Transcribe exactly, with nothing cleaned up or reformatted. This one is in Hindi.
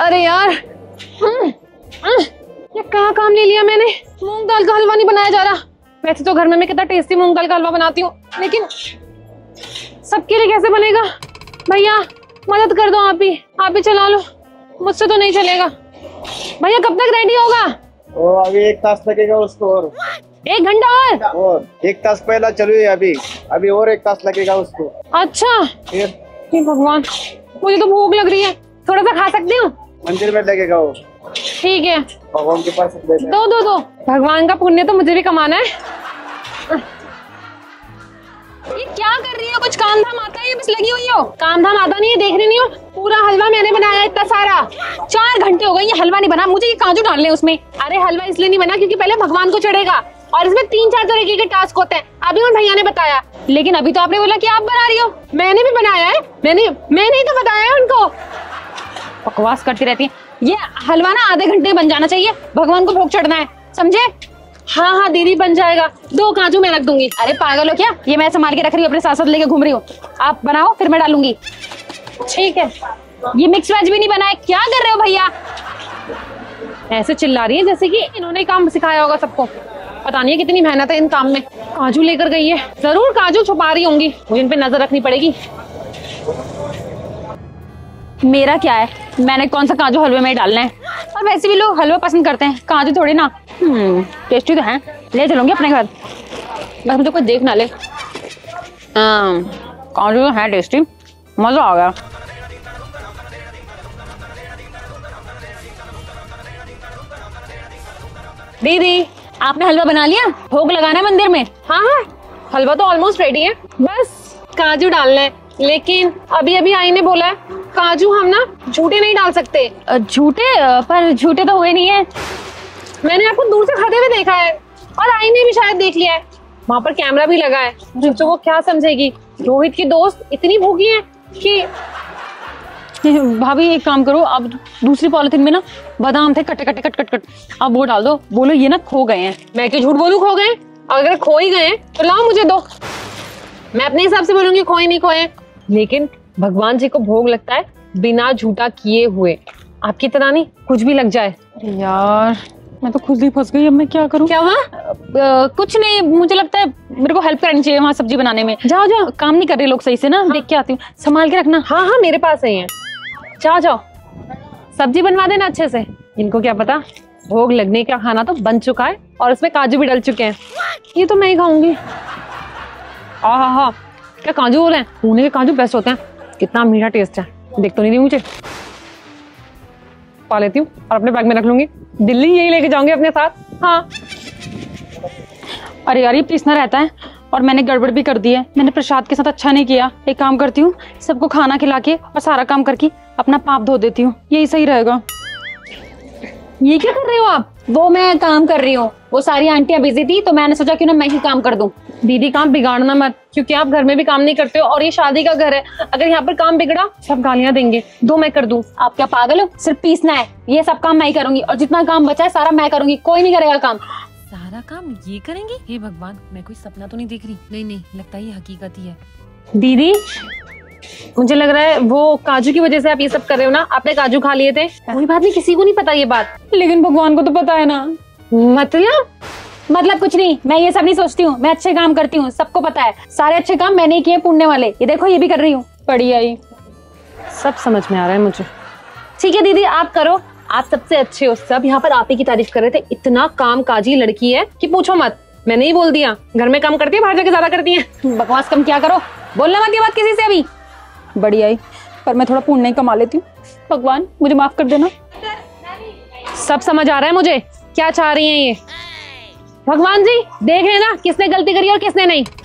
अरे यार, ये कहाँ काम ले लिया मैंने। मूंग दाल का हलवा नहीं बनाया जा रहा। वैसे तो घर में मैं कितना टेस्टी मूंग दाल का हलवा बनाती हूँ, लेकिन सबके लिए कैसे बनेगा। भैया मदद कर दो, आप ही आप ही चला लो, मुझसे तो नहीं चलेगा। भैया कब तक रेडी होगा? ओ, अभी एक तास लगेगा उसको, और एक घंटा और, और एक तास पहला चलो अभी अभी और एक तास लगेगा उसको। अच्छा भगवान, मुझे तो भूख लग रही है, थोड़ा सा खा सकती हूँ? मंदिर में लगेगा वो। ठीक है, भगवान के पास दो दो दो भगवान का पुण्य तो मुझे भी कमाना है। ये क्या कर रही हो? कुछ काम धाम आता है ये बस लगी हुई हो। काम धाम आता नहीं है, देख रही नहीं हो? पूरा हलवा मैंने बनाया, इतना सारा। चार घंटे हो गए ये हलवा नहीं बना। मुझे ये काजू डालने उसमें। अरे हलवा इसलिए नहीं बना क्योंकि पहले भगवान को चढ़ेगा, और इसमें तीन चार तरीके के टास्क होते हैं, अभी उन भैया ने बताया। लेकिन अभी तो आपने बोला कि आप बना रही हो। मैंने भी बनाया है, मैंने मैंने ही तो बताया है उनको। बकवास करती रहती है। ये हलवा ना आधे घंटे में बन जाना चाहिए, भगवान को भोग चढ़ना है, समझे? हाँ हाँ दीदी बन जाएगा, दो काजू मैं रख दूंगी। अरे पागल हो क्या, ये मैं संभाल के रख रही हूँ, अपने साथ साथ लेके घूम रही हूँ। आप बनाओ फिर मैं डालूंगी। ठीक है, ये मिक्स वेज भी नहीं बना है। क्या कर रहे हो भैया, ऐसे चिल्ला रही है जैसे कि इन्होंने काम सिखाया होगा सबको। पता नहीं है कितनी मेहनत है इन काम में। काजू लेकर गई है, जरूर काजू छुपा रही होंगी, मुझे इन पे नजर रखनी पड़ेगी। मेरा क्या है, मैंने कौन सा काजू हलवे में डालना है, और वैसे भी लोग हलवा पसंद करते हैं, काजू थोड़ी ना। हम्म, टेस्टी तो है, ले चलूंगी अपने घर, बस मुझे कोई देख ना ले। हाँ, काजू है टेस्टी, मजा आ गया। दीदी आपने हलवा बना लिया? भोग लगाना है मंदिर में? हाँ हाँ, हलवा तो ऑलमोस्ट रेडी है, बस काजू डालना है। लेकिन अभी अभी आई ने बोला है काजू हम ना झूठे नहीं डाल सकते। झूठे? पर झूठे तो हुए नहीं है, मैंने आपको दूर से खाते हुए देखा है, और आई ने भी शायद देख लिया है, वहाँ पर कैमरा भी लगा है। बच्चों को क्या समझेगी। रोहित की दोस्त इतनी भूखी है कि भाभी एक काम करो, अब दूसरी पॉलिथिन में ना बादाम थे कटे कटे कट कट कट, अब वो डाल दो। बोलो ये ना खो गए हैं। मैं क्यों झूठ बोलूँ खो गए? अगर खो ही गए तो लाओ मुझे दो, मैं अपने हिसाब से बोलूंगी खोए नहीं खोए। लेकिन भगवान जी को भोग लगता है बिना झूठा किए हुए, आपकी तरह नहीं, कुछ भी लग जाए। यार मैं तो खुद ही फंस गई, अब मैं क्या करूं? क्या हुआ? कुछ नहीं, मुझे लगता है मेरे को हेल्प करनी चाहिए वहाँ सब्जी बनाने में। जाओ जाओ, काम नहीं कर रहे लोग सही से ना। हाँ। देख के आती हूँ, संभाल के रखना। हाँ हाँ मेरे पास ही है, जाओ जाओ सब्जी बनवा देना अच्छे से। इनको क्या पता भोग लगने का खाना तो बन चुका है, और उसमें काजू भी डल चुके हैं। ये तो मैं ही खाऊंगी। हाँ हाँ, क्या काजू हो रहे हैं? पुणे के काजू बेस्ट होते हैं, कितना मीठा टेस्ट है। देख तो नहीं रही, मुझे पा लेती हूँ और अपने बैग में रख लूंगी। दिल्ली यही लेके जाऊंगी अपने साथ। हाँ अरे यार ये पिसना रहता है, और मैंने गड़बड़ भी कर दी है, मैंने प्रसाद के साथ अच्छा नहीं किया। एक काम करती हूँ, सबको खाना खिला के और सारा काम करके अपना पाप धो देती हूँ, यही सही रहेगा। ये क्या कर रहे हो आप? वो मैं काम कर रही हूँ, वो सारी आंटियां बिजी थी तो मैंने सोचा क्यों ना मैं ही काम कर दूँ। दीदी काम बिगाड़ना मत, क्योंकि आप घर में भी काम नहीं करते हो, और ये शादी का घर है, अगर यहाँ पर काम बिगड़ा सब गालियाँ देंगे। दो मैं कर दूँ। आप क्या पागल हो? सिर्फ पीसना है, ये सब काम मैं ही करूंगी, और जितना काम बचा है सारा मैं करूंगी, कोई नहीं करेगा काम। सारा काम ये करेंगी? हे भगवान, मैं कोई सपना तो नहीं देख रही। नहीं नहीं, लगता है ये हकीकत ही है। दीदी मुझे लग रहा है वो काजू की वजह से आप ये सब कर रहे हो ना, आपने काजू खा लिए थे। कोई बात नहीं, किसी को नहीं पता ये बात, लेकिन भगवान को तो पता है ना। मतलब मतलब कुछ नहीं, मैं ये सब नहीं सोचती हूँ, मैं अच्छे काम करती हूँ, सबको पता है, सारे अच्छे काम मैंने किए पुण्य वाले। ये देखो ये भी कर रही हूँ, बढ़िया ही सब समझ में आ रहा है मुझे। ठीक है दीदी आप करो, आप सबसे अच्छे हो, सब यहाँ पर आप ही की तारीफ कर रहे थे। इतना काम काजी लड़की है कि पूछो मत, मैंने ही बोल दिया घर में काम करती है, बाहर जाके ज्यादा करती है। बकवास कम क्या करो, बोलना मत ये बात किसी से अभी। बढ़िया ही, पर मैं थोड़ा पुण्य कमा लेती हूँ, भगवान मुझे माफ कर देना। सब समझ आ रहा है मुझे, क्या चाह रही है ये। भगवान जी देख रहे हैं ना किसने गलती करी और किसने नहीं।